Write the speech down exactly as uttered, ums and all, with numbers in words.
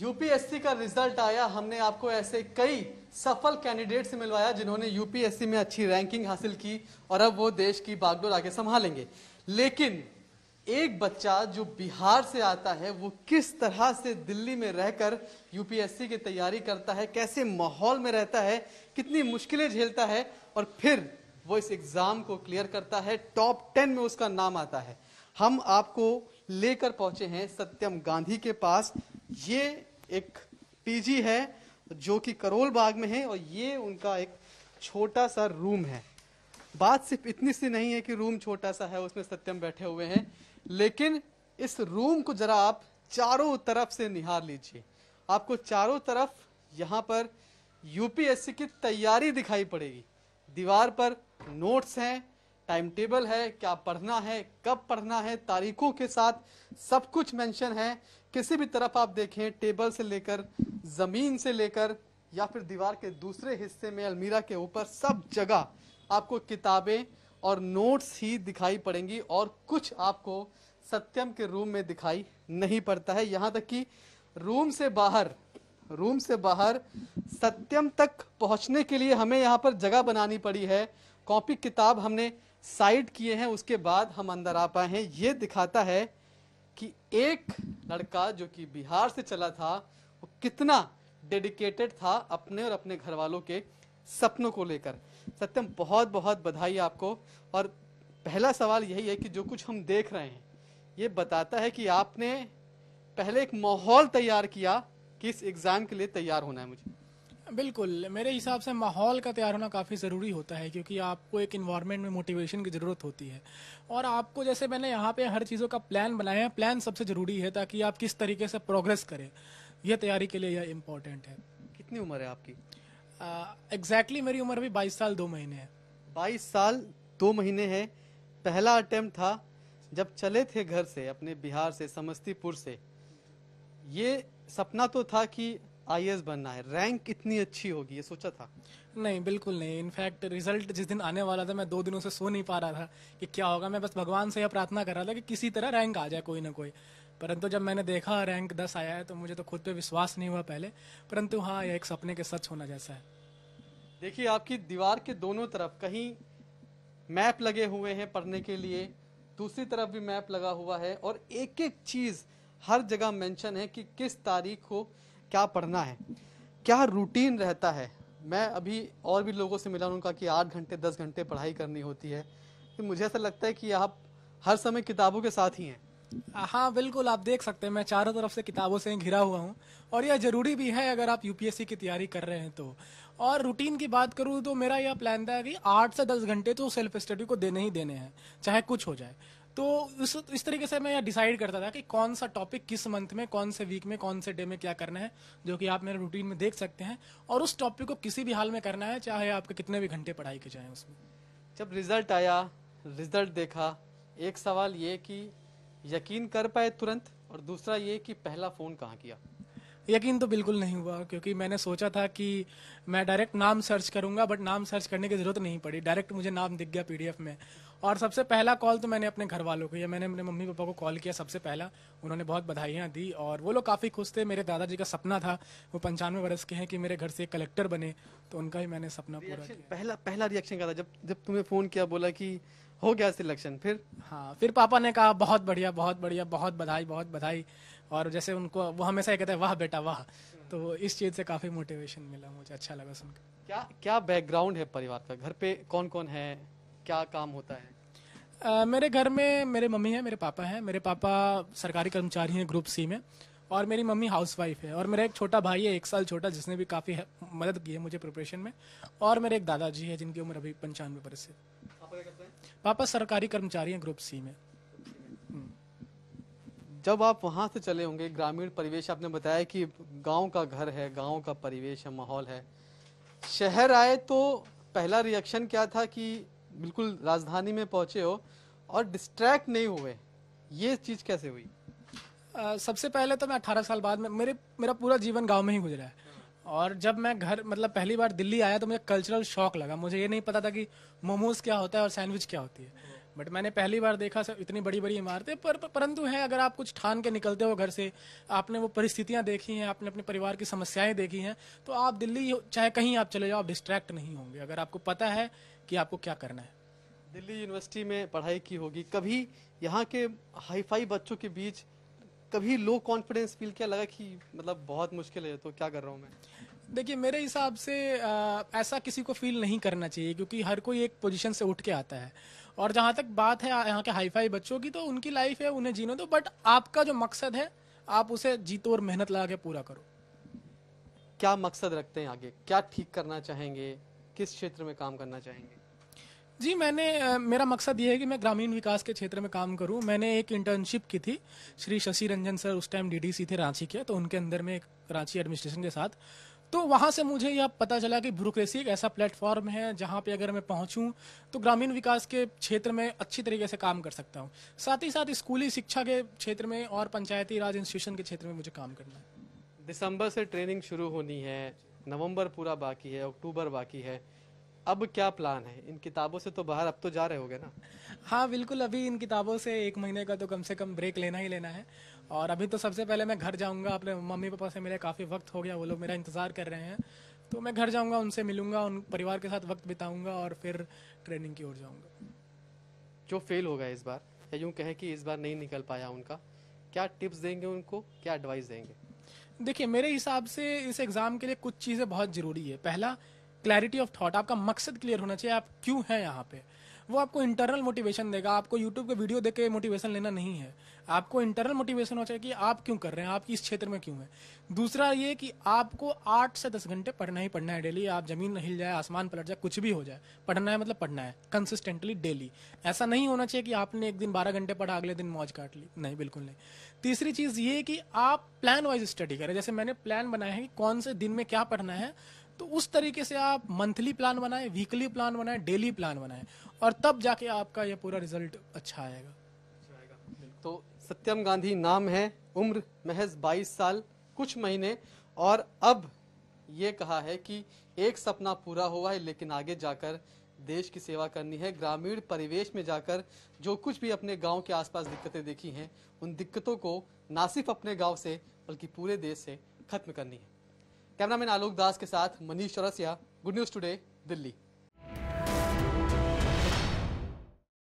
UPSC का result आया। हमने आपको ऐसे कई सफल कैंडिडेट से मिलवाया जिन्होंने यूपीएससी में अच्छी रैंकिंग हासिल की और अब वो देश की बागडोर आगे संभालेंगे। लेकिन एक बच्चा जो बिहार से आता है वो किस तरह से दिल्ली में रहकर यूपीएससी की तैयारी करता है, कैसे माहौल में रहता है, कितनी मुश्किलें झेलता है और फिर वो इस एग्जाम को क्लियर करता है, टॉप टेन में उसका नाम आता है। हम आपको लेकर पहुंचे हैं सत्यम गांधी के पास। ये एक पीजी है जो कि करोल बाग में है और ये उनका एक छोटा सा रूम है। बात सिर्फ इतनी सी नहीं है कि रूम छोटा सा है, उसमें सत्यम बैठे हुए हैं, लेकिन इस रूम को जरा आप चारों तरफ से निहार लीजिए। आपको चारों तरफ यहाँ पर यूपीएससी की तैयारी दिखाई पड़ेगी। दीवार पर नोट्स हैं, टाइम टेबल है, क्या पढ़ना है, कब पढ़ना है, तारीखों के साथ सब कुछ मेंशन है। किसी भी तरफ आप देखें, टेबल से लेकर, ज़मीन से लेकर या फिर दीवार के दूसरे हिस्से में अलमीरा के ऊपर, सब जगह आपको किताबें और नोट्स ही दिखाई पड़ेंगी और कुछ आपको सत्यम के रूम में दिखाई नहीं पड़ता है। यहाँ तक कि रूम से बाहर रूम से बाहर सत्यम तक पहुँचने के लिए हमें यहाँ पर जगह बनानी पड़ी है। कॉपी किताब हमने साइड किए हैं, उसके बाद हम अंदर आ पाए हैं। ये दिखाता है कि एक लड़का जो कि बिहार से चला था वो कितना डेडिकेटेड था अपने और अपने घर वालों के सपनों को लेकर। सत्यम, बहुत बहुत बधाई आपको। और पहला सवाल यही है कि जो कुछ हम देख रहे हैं ये बताता है कि आपने पहले एक माहौल तैयार किया कि इस एग्ज़ाम के लिए तैयार होना है मुझे। बिल्कुल, मेरे हिसाब से माहौल का तैयार होना काफ़ी ज़रूरी होता है क्योंकि आपको एक इन्वायरमेंट में मोटिवेशन की ज़रूरत होती है और आपको, जैसे मैंने यहाँ पे हर चीज़ों का प्लान बनाया है, प्लान सबसे ज़रूरी है ताकि आप किस तरीके से प्रोग्रेस करें, यह तैयारी के लिए यह इम्पोर्टेंट है। कितनी उम्र है आपकी? एग्जैक्टली uh, exactly मेरी उम्र अभी बाईस साल दो महीने है। बाईस साल दो महीने है। पहला अटैम्प्ट था जब चले थे घर से, अपने बिहार से, समस्तीपुर से। ये सपना तो था कि आई ए एस बनना है, रैंक इतनी अच्छी होगी, ये सोचा था? नहीं, बिल्कुल नहीं। इनफैक्ट रिजल्ट जिस दिन आने वाला था मैं दो दिनों से सो नहीं पा रहा था कि क्या होगा। मैं बस भगवान से यह प्रार्थना कर रहा था कि किसी तरह रैंक आ जाए कोई ना कोई, परंतु जब मैंने देखा रैंक दस आया है तो मुझे तो खुद पे विश्वास नहीं हुआ पहले, परंतु हाँ, यह एक सपने के सच होना जैसा है। देखिए, आपकी दीवार के दोनों तरफ कहीं मैप लगे हुए हैं पढ़ने के लिए, दूसरी तरफ भी मैप लगा हुआ है और एक एक चीज़ हर जगह मेंशन है कि किस तारीख को क्या पढ़ना है, क्या रूटीन रहता है। मैं अभी और भी लोगों से मिला, उन्होंने कहा कि आठ घंटे दस घंटे पढ़ाई करनी होती है। तो मुझे ऐसा लगता है कि आप हर समय किताबों के साथ ही हैं। हाँ बिल्कुल, आप देख सकते हैं मैं चारों तरफ से किताबों से घिरा हुआ हूँ और यह ज़रूरी भी है अगर आप यूपीएससी की तैयारी कर रहे हैं तो। और रूटीन की बात करूँ तो मेरा यह प्लान था कि आठ से दस घंटे तो सेल्फ स्टडी को देने ही देने हैं, चाहे कुछ हो जाए। तो इस इस तरीके से मैं यह डिसाइड करता था कि कौन सा टॉपिक किस मंथ में, कौन से वीक में, कौन से डे में क्या करना है, जो कि आप मेरे रूटीन में देख सकते हैं। और उस टॉपिक को किसी भी हाल में करना है, चाहे आपके कितने भी घंटे पढ़ाई के जाएं उसमें। जब रिजल्ट आया, रिजल्ट देखा, एक सवाल ये कि यकीन कर पाए तुरंत और दूसरा ये कि पहला फ़ोन कहाँ किया? यकीन तो बिल्कुल नहीं हुआ क्योंकि मैंने सोचा था कि मैं डायरेक्ट नाम सर्च करूंगा, बट नाम सर्च करने की ज़रूरत नहीं पड़ी, डायरेक्ट मुझे नाम दिख गया पीडीएफ में। और सबसे पहला कॉल तो मैंने अपने घर वालों को, या मैंने अपने मम्मी पापा को कॉल किया सबसे पहला। उन्होंने बहुत बधाइयाँ दी और वो लोग काफ़ी खुश थे। मेरे दादाजी का सपना था, वो पंचानवे वर्ष के हैं, कि मेरे घर से एक कलेक्टर बने, तो उनका ही मैंने सपना पूरा किया। पहला पहला रिएक्शन क्या था जब जब तुम्हें फ़ोन किया, बोला कि हो गया सिलेक्शन? फिर हाँ, फिर पापा ने कहा बहुत बढ़िया बहुत बढ़िया, बहुत बधाई बहुत बधाई। और जैसे उनको वो हमेशा कहते हैं वाह बेटा वाह, तो इस चीज़ से काफ़ी मोटिवेशन मिला मुझे, अच्छा लगा सुनकर। क्या क्या बैकग्राउंड है परिवार का, घर पे कौन कौन है, क्या काम होता है? आ, मेरे घर में मेरे मम्मी हैं, मेरे पापा हैं। मेरे पापा सरकारी कर्मचारी हैं ग्रुप सी में और मेरी मम्मी हाउसवाइफ है। और मेरा एक छोटा भाई है, एक साल छोटा, जिसने भी काफ़ी मदद की है मुझे प्रिपरेशन में। और मेरे एक दादाजी है जिनकी उम्र अभी पंचानवे बरस है। पापा सरकारी कर्मचारी हैं ग्रुप सी में। जब आप वहाँ से चले होंगे, ग्रामीण परिवेश, आपने बताया कि गांव का घर है, गांव का परिवेश है, माहौल है। शहर आए तो पहला रिएक्शन क्या था कि बिल्कुल राजधानी में पहुँचे हो और डिस्ट्रैक्ट नहीं हुए, ये चीज़ कैसे हुई? आ, सबसे पहले तो मैं अठारह साल बाद में, मेरे मेरा पूरा जीवन गाँव में ही गुजरा है। और जब मैं घर, मतलब पहली बार दिल्ली आया तो मुझे कल्चरल शॉक लगा। मुझे ये नहीं पता था कि मोमोज़ क्या होता है और सैंडविच क्या होती है। बट मैंने पहली बार देखा सर इतनी बड़ी बड़ी इमारतें पर, पर परंतु है अगर आप कुछ ठान के निकलते हो घर से, आपने वो परिस्थितियां देखी हैं, आपने अपने परिवार की समस्याएं देखी हैं, तो आप दिल्ली चाहे कहीं आप चले जाओ आप डिस्ट्रैक्ट नहीं होंगे अगर आपको पता है कि आपको क्या करना है। दिल्ली यूनिवर्सिटी में पढ़ाई की होगी, कभी यहाँ के हाईफाई बच्चों के बीच कभी लो कॉन्फिडेंस फील किया, लगा कि मतलब बहुत मुश्किल है तो क्या कर रहा हूँ मैं? देखिए मेरे हिसाब से आ, ऐसा किसी को फील नहीं करना चाहिए क्योंकि हर कोई एक पोजीशन से उठ के आता है। और जहाँ तक बात है यहाँ के हाईफाई बच्चों की, तो उनकी लाइफ है, उन्हें जीने दो, बट आपका जो मकसद है आप उसे जीतो और मेहनत लगा के पूरा करो। क्या मकसद रखते हैं आगे, क्या ठीक करना चाहेंगे, किस क्षेत्र में काम करना चाहेंगे? जी मैंने आ, मेरा मकसद ये है कि मैं ग्रामीण विकास के क्षेत्र में काम करूं। मैंने एक इंटर्नशिप की थी, श्री शशि रंजन सर उस टाइम डीडीसी थे रांची के, तो उनके अंदर में रांची एडमिनिस्ट्रेशन के साथ, तो वहां से मुझे यह पता चला कि ब्यूरोक्रेसी एक ऐसा प्लेटफॉर्म है जहां पे अगर मैं पहुंचूं तो ग्रामीण विकास के क्षेत्र में अच्छी तरीके से काम कर सकता हूं। साथ ही साथ स्कूली शिक्षा के क्षेत्र में और पंचायती राज इंस्टीट्यूशन के क्षेत्र में मुझे काम करना है। दिसंबर से ट्रेनिंग शुरू होनी है, नवम्बर पूरा बाकी है, अक्टूबर बाकी है, अब क्या प्लान है? इन किताबों से तो बाहर अब तो जा रहे होगे ना? हाँ बिल्कुल, अभी इन किताबों से एक महीने का तो कम से कम ब्रेक लेना ही लेना है। और अभी तो सबसे पहले मैं घर जाऊंगा, अपने मम्मी पापा से मिले, काफ़ी वक्त हो गया, वो लोग मेरा इंतज़ार कर रहे हैं, तो मैं घर जाऊंगा, उनसे मिलूंगा, उन परिवार के साथ वक्त बिताऊंगा और फिर ट्रेनिंग की ओर जाऊँगा। जो फेल हो गया इस बार, या यूँ कहें कि इस बार नहीं निकल पाया उनका, क्या टिप्स देंगे उनको, क्या एडवाइस देंगे? देखिए मेरे हिसाब से इस एग्ज़ाम के लिए कुछ चीज़ें बहुत ज़रूरी है। पहला क्लैरिटी ऑफ थॉट, आपका मकसद क्लियर होना चाहिए, आप क्यों हैं यहाँ पे, वो आपको इंटरनल मोटिवेशन देगा। आपको यूट्यूब के वीडियो देख के मोटिवेशन लेना नहीं है, आपको इंटरनल मोटिवेशन होना चाहिए कि आप क्यों कर रहे हैं, आप इस क्षेत्र में क्यों हैं। दूसरा ये कि आपको आठ से दस घंटे पढ़ना ही पढ़ना है डेली, आप जमीन हिल जाए, आसमान पलट जाए, कुछ भी हो जाए, पढ़ना है मतलब पढ़ना है कंसिस्टेंटली डेली। ऐसा नहीं होना चाहिए कि आपने एक दिन बारह घंटे पढ़ा, अगले दिन मौज काट ली, नहीं, बिल्कुल नहीं। तीसरी चीज़ ये कि आप प्लान वाइज स्टडी करें, जैसे मैंने प्लान बनाया है कि कौन से दिन में क्या पढ़ना है, तो उस तरीके से आप मंथली प्लान बनाएं, वीकली प्लान बनाएं, डेली प्लान बनाएं, और तब जाके आपका यह पूरा रिजल्ट अच्छा आएगा। तो सत्यम गांधी नाम है, उम्र महज बाईस साल कुछ महीने, और अब ये कहा है कि एक सपना पूरा हुआ है लेकिन आगे जाकर देश की सेवा करनी है। ग्रामीण परिवेश में जाकर जो कुछ भी अपने गाँव के आसपास दिक्कतें देखी हैं, उन दिक्कतों को ना सिर्फ अपने गाँव से बल्कि पूरे देश से खत्म करनी है। कैमरामैन आलोक दास के साथ Manish Chaurasia, good news today, Delhi.